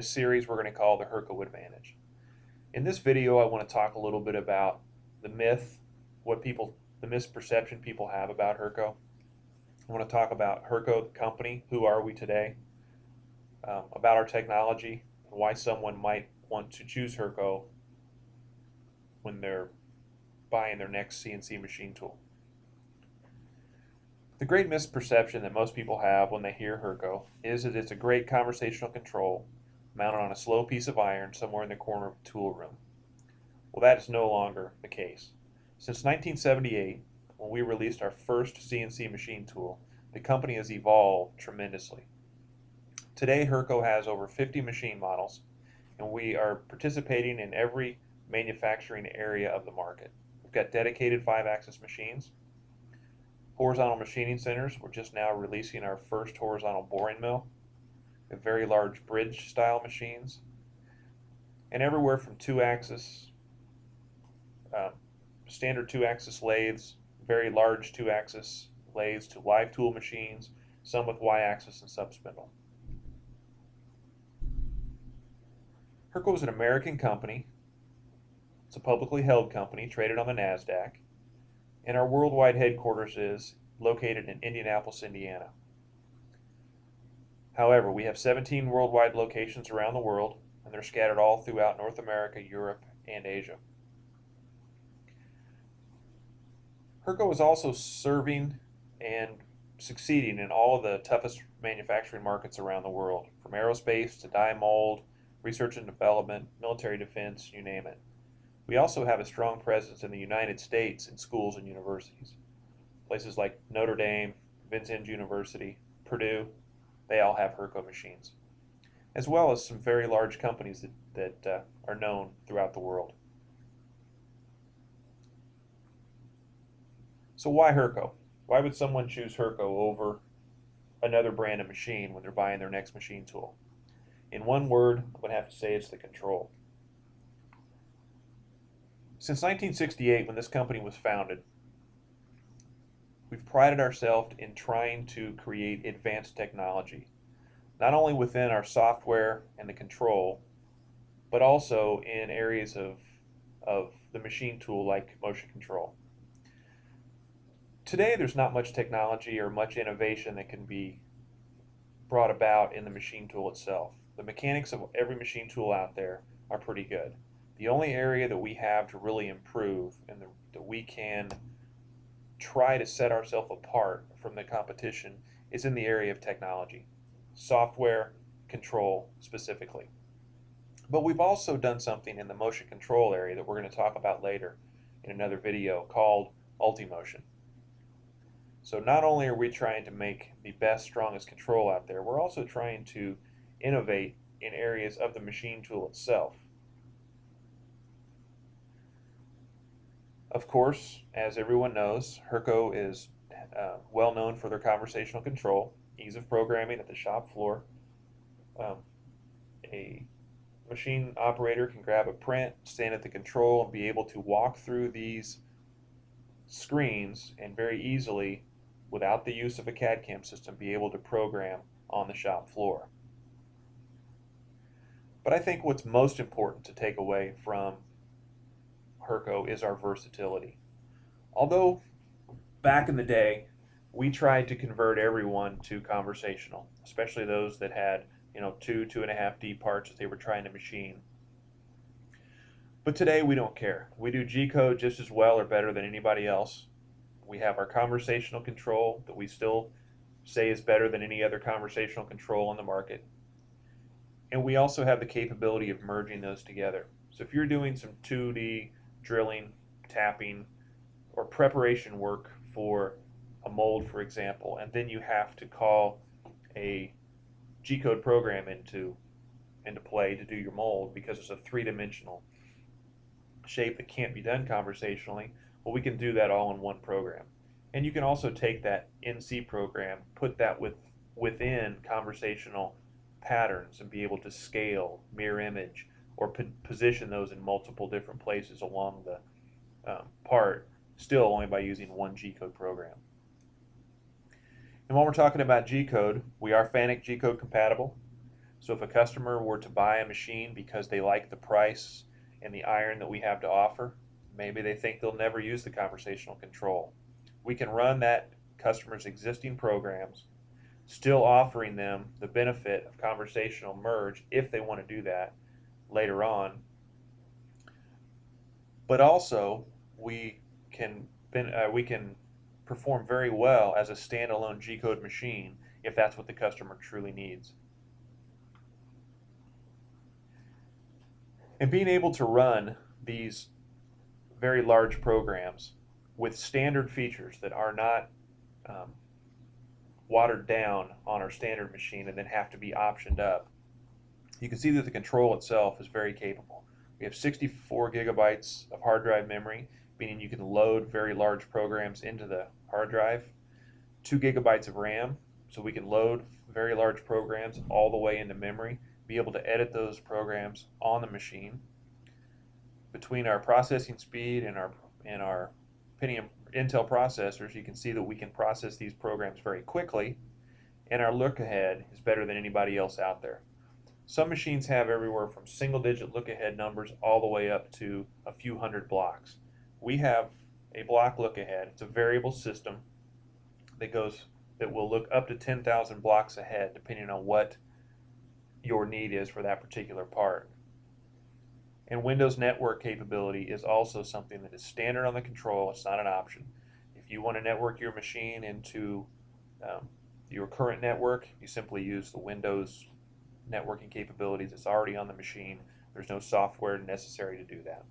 a series we're going to call the Hurco Advantage. In this video, I want to talk a little bit about the myth, the misperception people have about Hurco. I want to talk about Hurco, the company, who are we today, about our technology, and why someone might want to choose Hurco when they're buying their next CNC machine tool. The great misperception that most people have when they hear Hurco is that it's a great conversational control mounted on a slow piece of iron somewhere in the corner of a tool room. Well, that is no longer the case. Since 1978, when we released our first CNC machine tool, the company has evolved tremendously. Today, Hurco has over 50 machine models, and we are participating in every manufacturing area of the market. We've got dedicated 5-axis machines, horizontal machining centers. We're just now releasing our first horizontal boring mill, the very large bridge style machines, and everywhere from 2-axis, standard 2-axis lathes, very large 2-axis lathes to live tool machines, some with Y-axis and subspindle. Hurco is an American company. It's a publicly held company traded on the NASDAQ. And our worldwide headquarters is located in Indianapolis, Indiana. However, we have 17 worldwide locations around the world, and they're scattered all throughout North America, Europe, and Asia. Hurco is also serving and succeeding in all of the toughest manufacturing markets around the world, from aerospace to die mold, research and development, military defense, you name it. We also have a strong presence in the United States in schools and universities. Places like Notre Dame, Vincennes University, Purdue, they all have Hurco machines, as well as some very large companies that are known throughout the world. So why Hurco? Why would someone choose Hurco over another brand of machine when they're buying their next machine tool? In one word, I would have to say it's the control. Since 1968, when this company was founded, we've prided ourselves in trying to create advanced technology, not only within our software and the control, but also in areas of the machine tool like motion control. Today, there's not much technology or much innovation that can be brought about in the machine tool itself. The mechanics of every machine tool out there are pretty good. The only area that we have to really improve and that we can try to set ourselves apart from the competition is in the area of technology, software, control specifically. But we've also done something in the motion control area that we're going to talk about later in another video called UltiMotion. So not only are we trying to make the best, strongest control out there, we're also trying to innovate in areas of the machine tool itself. Of course, as everyone knows, Hurco is well known for their conversational control, ease of programming at the shop floor. A machine operator can grab a print, stand at the control, and be able to walk through these screens and very easily, without the use of a CAD/CAM system, be able to program on the shop floor. But I think what's most important to take away from Hurco is our versatility. Although back in the day we tried to convert everyone to conversational, especially those that had 2.5D parts that they were trying to machine. But today we don't care. We do G-code just as well or better than anybody else. We have our conversational control that we still say is better than any other conversational control on the market. And we also have the capability of merging those together. So if you're doing some 2D drilling, tapping, or preparation work for a mold, for example, and then you have to call a G-code program into play to do your mold because it's a three-dimensional shape that can't be done conversationally, well, we can do that all in one program. And you can also take that NC program, put that within conversational patterns and be able to scale, mirror image, or position those in multiple different places along the part, still only by using one G-code program. And while we're talking about G-code, we are FANUC G-code compatible. So if a customer were to buy a machine because they like the price and the iron that we have to offer, maybe they think they'll never use the conversational control. We can run that customer's existing programs, still offering them the benefit of conversational merge if they want to do that later on. But also, we can perform very well as a standalone G-code machine if that's what the customer truly needs. And being able to run these very large programs with standard features that are not watered down on our standard machine and then have to be optioned up, you can see that the control itself is very capable. We have 64 gigabytes of hard drive memory, meaning you can load very large programs into the hard drive, 2 gigabytes of RAM, so we can load very large programs all the way into memory, be able to edit those programs on the machine. Between our processing speed and our Pentium Intel processors, you can see that we can process these programs very quickly, and our look-ahead is better than anybody else out there. Some machines have everywhere from single-digit look-ahead numbers all the way up to a few hundred blocks. We have a block look-ahead. It's a variable system that will look up to 10,000 blocks ahead, depending on what your need is for that particular part. And Windows network capability is also something that is standard on the control. It's not an option. If you want to network your machine into your current network, you simply use the Windows networking capabilities. It's already on the machine. There's no software necessary to do that.